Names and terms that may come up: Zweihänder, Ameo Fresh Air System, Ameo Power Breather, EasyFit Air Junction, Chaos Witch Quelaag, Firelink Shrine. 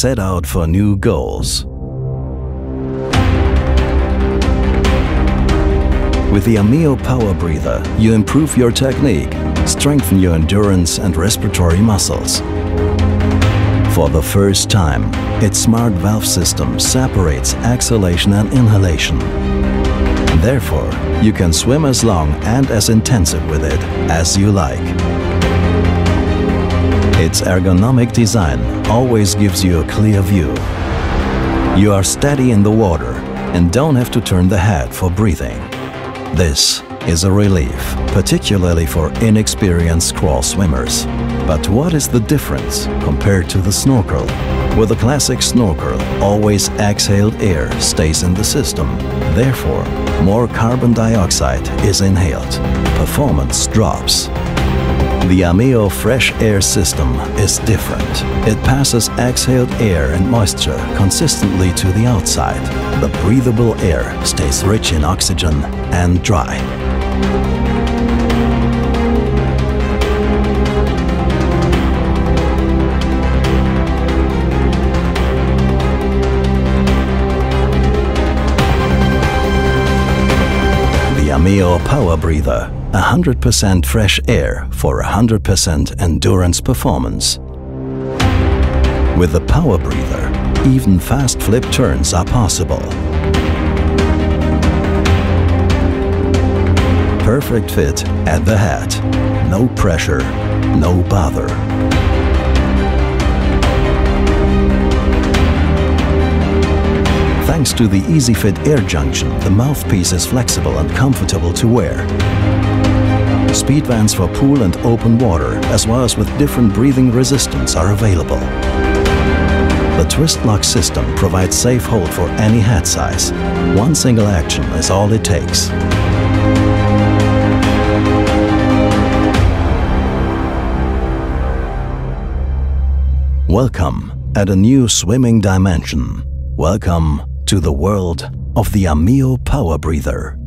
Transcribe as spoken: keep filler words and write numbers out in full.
set out for new goals. With the Ameo Power Breather, you improve your technique, strengthen your endurance and respiratory muscles. For the first time, its smart valve system separates exhalation and inhalation. Therefore, you can swim as long and as intensive with it as you like. Its ergonomic design always gives you a clear view. You are steady in the water and don't have to turn the head for breathing. This is a relief, particularly for inexperienced crawl swimmers. But what is the difference compared to the snorkel? With the classic snorkel, always exhaled air stays in the system. Therefore, more carbon dioxide is inhaled. Performance drops. The Ameo Fresh Air System is different. It passes exhaled air and moisture consistently to the outside. The breathable air stays rich in oxygen and dry. Ameo Power Breather, one hundred percent fresh air for one hundred percent endurance performance. With the Power Breather, even fast flip turns are possible. Perfect fit at the head. No pressure, no bother. Thanks to the EasyFit Air Junction, the mouthpiece is flexible and comfortable to wear. Speed vents for pool and open water, as well as with different breathing resistance, are available. The twist lock system provides safe hold for any head size. One single action is all it takes. Welcome at a new swimming dimension. Welcome to the world of the Ameo Power Breather.